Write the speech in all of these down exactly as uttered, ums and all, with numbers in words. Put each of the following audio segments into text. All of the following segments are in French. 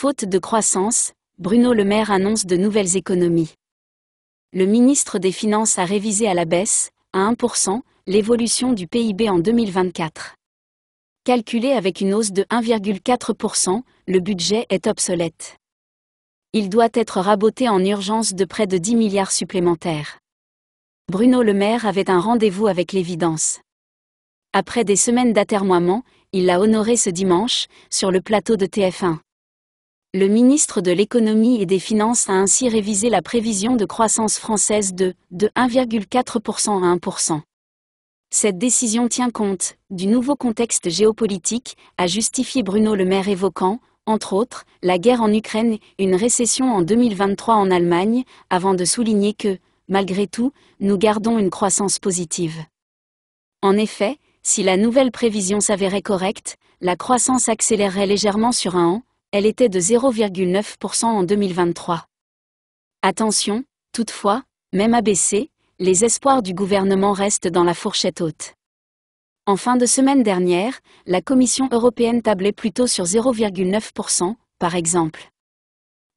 Faute de croissance, Bruno Le Maire annonce de nouvelles économies. Le ministre des Finances a révisé à la baisse, à un pour cent, l'évolution du P I B en deux mille vingt-quatre. Calculé avec une hausse de un virgule quatre pour cent, le budget est obsolète. Il doit être raboté en urgence de près de dix milliards supplémentaires. Bruno Le Maire avait un rendez-vous avec l'évidence. Après des semaines d'atermoiement, il l'a honoré ce dimanche, sur le plateau de T F un. Le ministre de l'Économie et des Finances a ainsi révisé la prévision de croissance française de, de un virgule quatre pour cent à un pour cent. Cette décision tient compte du nouveau contexte géopolitique, a justifié Bruno Le Maire évoquant, entre autres, la guerre en Ukraine, une récession en deux mille vingt-trois en Allemagne, avant de souligner que, malgré tout, nous gardons une croissance positive. En effet, si la nouvelle prévision s'avérait correcte, la croissance accélérerait légèrement sur un an. Elle était de zéro virgule neuf pour cent en deux mille vingt-trois. Attention, toutefois, même abaissée, les espoirs du gouvernement restent dans la fourchette haute. En fin de semaine dernière, la Commission européenne tablait plutôt sur zéro virgule neuf pour cent, par exemple.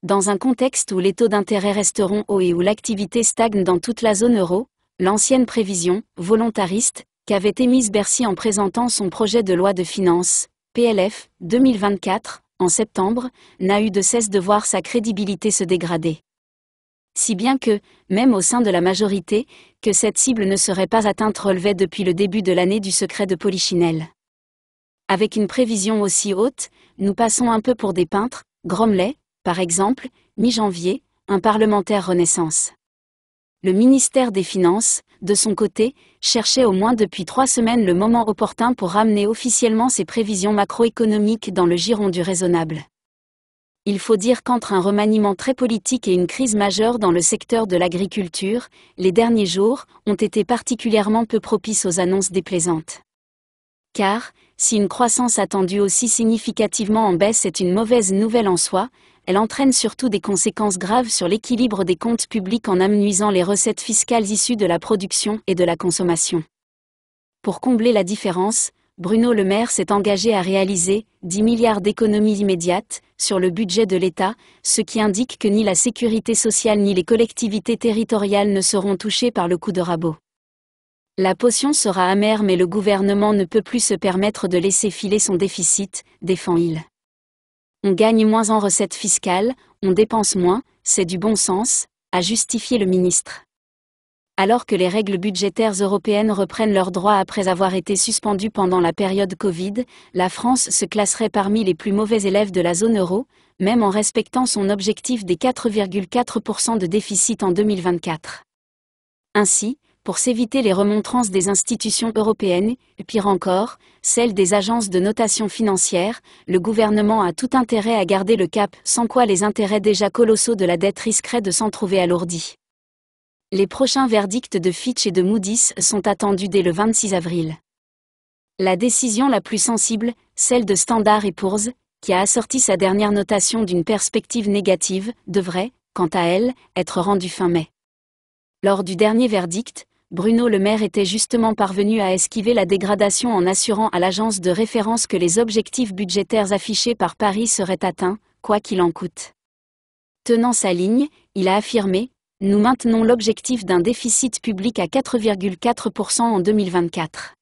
Dans un contexte où les taux d'intérêt resteront hauts et où l'activité stagne dans toute la zone euro, l'ancienne prévision, volontariste, qu'avait émise Bercy en présentant son projet de loi de finances, P L F, deux mille vingt-quatre, en septembre, n'a eu de cesse de voir sa crédibilité se dégrader. Si bien que, même au sein de la majorité, que cette cible ne serait pas atteinte relevait depuis le début de l'année du secret de Polichinelle. Avec une prévision aussi haute, nous passons un peu pour des peintres, Gromlet, par exemple, mi-janvier, un parlementaire Renaissance. Le ministère des Finances, de son côté, cherchait au moins depuis trois semaines le moment opportun pour ramener officiellement ses prévisions macroéconomiques dans le giron du raisonnable. Il faut dire qu'entre un remaniement très politique et une crise majeure dans le secteur de l'agriculture, les derniers jours ont été particulièrement peu propices aux annonces déplaisantes. Car, si une croissance attendue aussi significativement en baisse est une mauvaise nouvelle en soi, elle entraîne surtout des conséquences graves sur l'équilibre des comptes publics en amenuisant les recettes fiscales issues de la production et de la consommation. Pour combler la différence, Bruno Le Maire s'est engagé à réaliser dix milliards d'économies immédiates sur le budget de l'État, ce qui indique que ni la sécurité sociale ni les collectivités territoriales ne seront touchées par le coup de rabot. La potion sera amère mais le gouvernement ne peut plus se permettre de laisser filer son déficit, défend-il. On gagne moins en recettes fiscales, on dépense moins, c'est du bon sens, a justifié le ministre. Alors que les règles budgétaires européennes reprennent leurs droits après avoir été suspendues pendant la période Covid, la France se classerait parmi les plus mauvais élèves de la zone euro, même en respectant son objectif des quatre virgule quatre pour cent de déficit en deux mille vingt-quatre. Ainsi, pour s'éviter les remontrances des institutions européennes, et pire encore, celles des agences de notation financière, le gouvernement a tout intérêt à garder le cap, sans quoi les intérêts déjà colossaux de la dette risqueraient de s'en trouver alourdis. Les prochains verdicts de Fitch et de Moody's sont attendus dès le vingt-six avril. La décision la plus sensible, celle de Standard et Poor's, qui a assorti sa dernière notation d'une perspective négative, devrait, quant à elle, être rendue fin mai. Lors du dernier verdict, Bruno Le Maire était justement parvenu à esquiver la dégradation en assurant à l'agence de référence que les objectifs budgétaires affichés par Paris seraient atteints, quoi qu'il en coûte. Tenant sa ligne, il a affirmé « Nous maintenons l'objectif d'un déficit public à quatre virgule quatre pour cent en deux mille vingt-quatre ».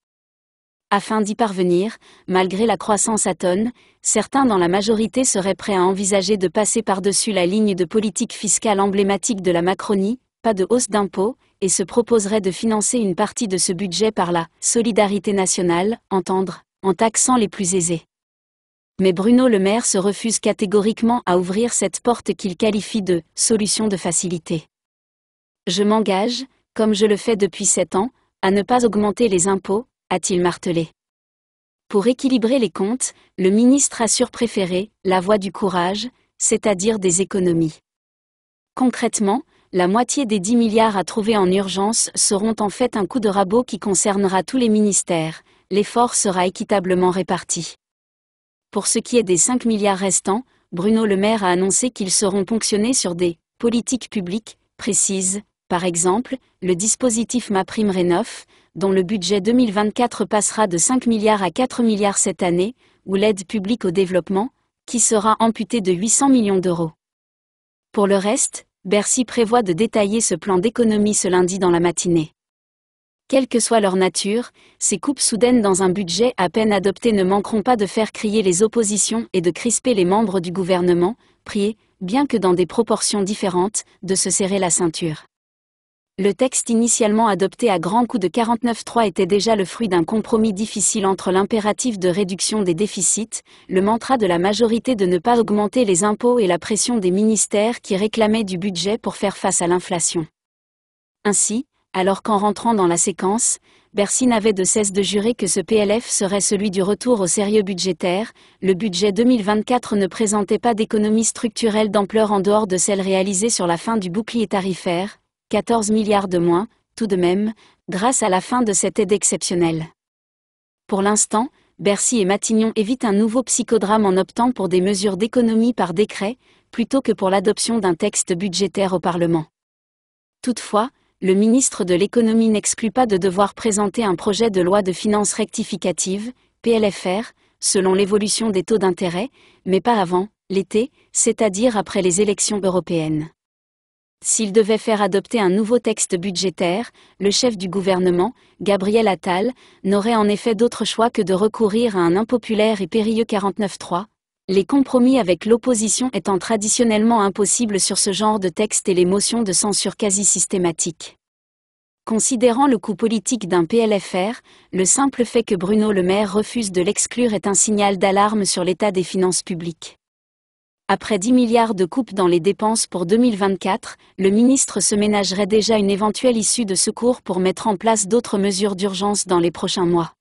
Afin d'y parvenir, malgré la croissance atone, certains dans la majorité seraient prêts à envisager de passer par-dessus la ligne de politique fiscale emblématique de la Macronie, pas de hausse d'impôts, et se proposerait de financer une partie de ce budget par la « solidarité nationale », entendre, en taxant les plus aisés. Mais Bruno Le Maire se refuse catégoriquement à ouvrir cette porte qu'il qualifie de « solution de facilité ». Je m'engage, comme je le fais depuis sept ans, à ne pas augmenter les impôts, a-t-il martelé. Pour équilibrer les comptes, le ministre assure préférer la voie du courage, c'est-à-dire des économies. Concrètement, la moitié des dix milliards à trouver en urgence seront en fait un coup de rabot qui concernera tous les ministères. L'effort sera équitablement réparti. Pour ce qui est des cinq milliards restants, Bruno Le Maire a annoncé qu'ils seront ponctionnés sur des « politiques publiques » précises, par exemple, le dispositif MaPrimeRénov', dont le budget deux mille vingt-quatre passera de cinq milliards à quatre milliards cette année, ou l'aide publique au développement, qui sera amputé de huit cents millions d'euros. Pour le reste, Bercy prévoit de détailler ce plan d'économie ce lundi dans la matinée. Quelle que soit leur nature, ces coupes soudaines dans un budget à peine adopté ne manqueront pas de faire crier les oppositions et de crisper les membres du gouvernement, priés, bien que dans des proportions différentes, de se serrer la ceinture. Le texte initialement adopté à grands coups de quarante-neuf trois était déjà le fruit d'un compromis difficile entre l'impératif de réduction des déficits, le mantra de la majorité de ne pas augmenter les impôts et la pression des ministères qui réclamaient du budget pour faire face à l'inflation. Ainsi, alors qu'en rentrant dans la séquence, Bercy n'avait de cesse de jurer que ce P L F serait celui du retour au sérieux budgétaire, le budget deux mille vingt-quatre ne présentait pas d'économie structurelle d'ampleur en dehors de celle réalisée sur la fin du bouclier tarifaire, quatorze milliards de moins, tout de même, grâce à la fin de cette aide exceptionnelle. Pour l'instant, Bercy et Matignon évitent un nouveau psychodrame en optant pour des mesures d'économie par décret, plutôt que pour l'adoption d'un texte budgétaire au Parlement. Toutefois, le ministre de l'Économie n'exclut pas de devoir présenter un projet de loi de finances rectificative, P L F R, selon l'évolution des taux d'intérêt, mais pas avant, l'été, c'est-à-dire après les élections européennes. S'il devait faire adopter un nouveau texte budgétaire, le chef du gouvernement, Gabriel Attal, n'aurait en effet d'autre choix que de recourir à un impopulaire et périlleux quarante-neuf trois, les compromis avec l'opposition étant traditionnellement impossibles sur ce genre de texte et les motions de censure quasi systématiques. Considérant le coût politique d'un P L F R, le simple fait que Bruno Le Maire refuse de l'exclure est un signal d'alarme sur l'état des finances publiques. Après dix milliards de coupes dans les dépenses pour deux mille vingt-quatre, le ministre se ménagerait déjà une éventuelle issue de secours pour mettre en place d'autres mesures d'urgence dans les prochains mois.